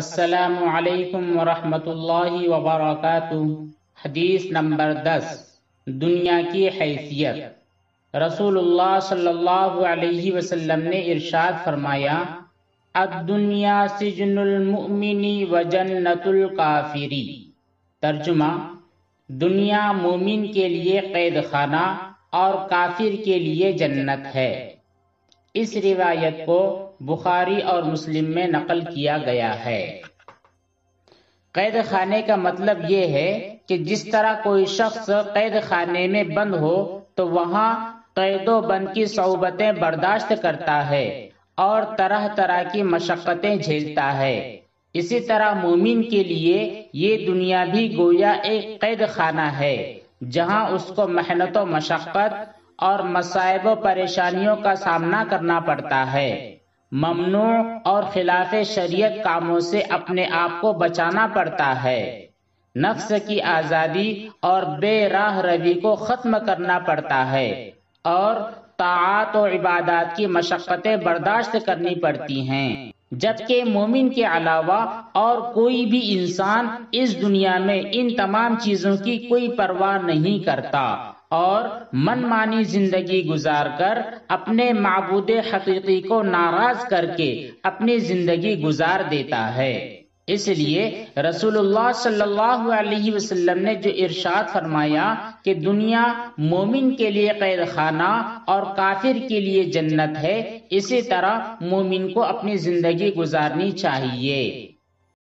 अस्सलामु अलैकुम वरहमतुल्लाहि वबरकातुह। हदीस नंबर 10, दुनिया की हैसियत। रसूलुल्लाह सल्लल्लाहु अलैहि वसल्लम ने इरशाद फरमाया, अद्दुनिया सिजनुल मुमिनी व जन्नतुल काफिरी। तर्जुमा, दुनिया मोमिन के लिए कैद खाना और काफिर के लिए जन्नत है। इस रिवायत को बुखारी और मुस्लिम में नकल किया गया है। कैद खाने का मतलब ये है कि जिस तरह कोई शख्स कैद खाने में बंद हो तो वहाँ कैदो बंद की सौबतें बर्दाश्त करता है और तरह तरह की मशक्क़तें झेलता है, इसी तरह मोमिन के लिए ये दुनिया भी गोया एक कैद खाना है जहाँ उसको मेहनत व मशक्क़त और मसाइब व परेशानियों का सामना करना पड़ता है। ममनू और खिलाफ़े शरीयत कामों से अपने आप को बचाना पड़ता है, नफ्स की आज़ादी और बेराह रवी को ख़त्म करना पड़ता है और ताआत और इबादत की मशक्क़तें बर्दाश्त करनी पड़ती हैं। जबकि मोमिन के अलावा और कोई भी इंसान इस दुनिया में इन तमाम चीज़ों की कोई परवाह नहीं करता और मनमानी जिंदगी गुजारकर अपने माबूदे हकीकी को नाराज करके अपनी जिंदगी गुजार देता है। इसलिए रसूलुल्लाह सल्लल्लाहु अलैहि वसल्लम ने जो इरशाद फरमाया कि दुनिया मोमिन के लिए कैद खाना और काफिर के लिए जन्नत है, इसी तरह मोमिन को अपनी जिंदगी गुजारनी चाहिए।